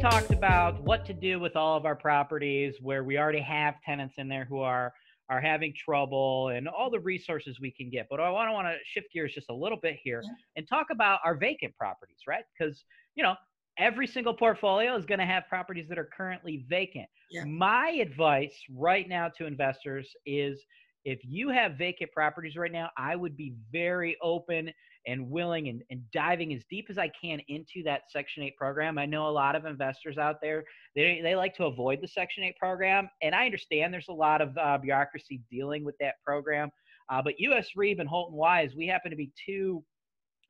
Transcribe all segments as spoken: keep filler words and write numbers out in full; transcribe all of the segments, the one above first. talked about what to do with all of our properties where we already have tenants in there who are are having trouble and all the resources we can get. But I want to want to shift gears just a little bit here and talk about our vacant properties, right? Because, you know, every single portfolio is going to have properties that are currently vacant. Yeah. My advice right now to investors is if you have vacant properties right now, I would be very open and willing and, and diving as deep as I can into that Section eight program. I know a lot of investors out there, they, they like to avoid the Section eight program. And I understand there's a lot of uh, bureaucracy dealing with that program. Uh, but U S REEB and Holton Wise, we happen to be two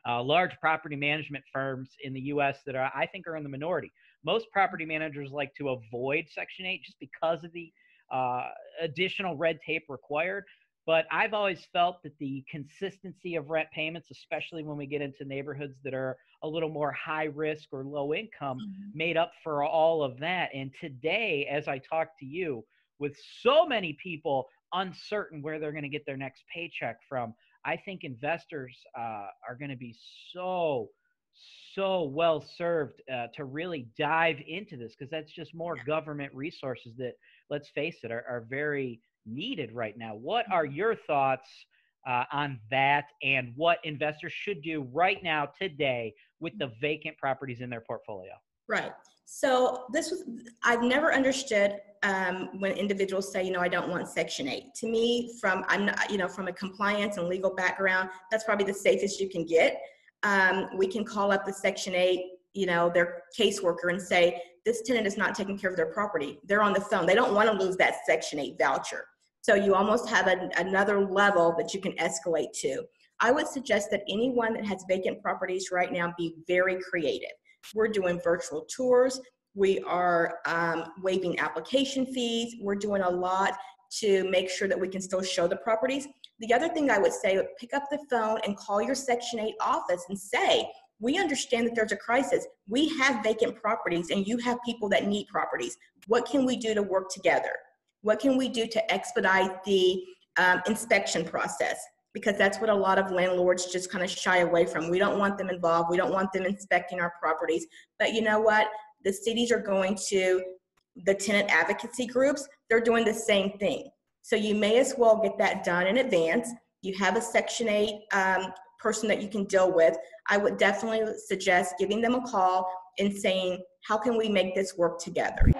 uh, large property management firms in the U S that are, I think are in the minority. Most property managers like to avoid Section eight just because of the Uh, additional red tape required. But I've always felt that the consistency of rent payments, especially when we get into neighborhoods that are a little more high risk or low income, mm-hmm. made up for all of that. And today, as I talk to you, with so many people uncertain where they're going to get their next paycheck from, I think investors uh, are going to be so so well served uh, to really dive into this, because that's just more yeah. government resources that, let's face it, are, are very needed right now. What are your thoughts uh, on that, and what investors should do right now today with the vacant properties in their portfolio? Right. So this was, I've never understood um, when individuals say, you know, I don't want Section eight. To me, from I'm not, you know, from a compliance and legal background, that's probably the safest you can get. Um, we can call up the Section eight, you know, their caseworker and say, this tenant is not taking care of their property. They're on the phone. They don't want to lose that Section eight voucher. So you almost have a, another level that you can escalate to. I would suggest that anyone that has vacant properties right now be very creative. We're doing virtual tours. We are um, waiving application fees. We're doing a lot to make sure that we can still show the properties. The other thing I would say, pick up the phone and call your Section eight office and say, we understand that there's a crisis. We have vacant properties and you have people that need properties. What can we do to work together? What can we do to expedite the um, inspection process? Because that's what a lot of landlords just kind of shy away from. We don't want them involved. We don't want them inspecting our properties. But you know what? The cities are going to the tenant advocacy groups. They're doing the same thing. So you may as well get that done in advance. You have a Section eight um, person that you can deal with. I would definitely suggest giving them a call and saying, how can we make this work together?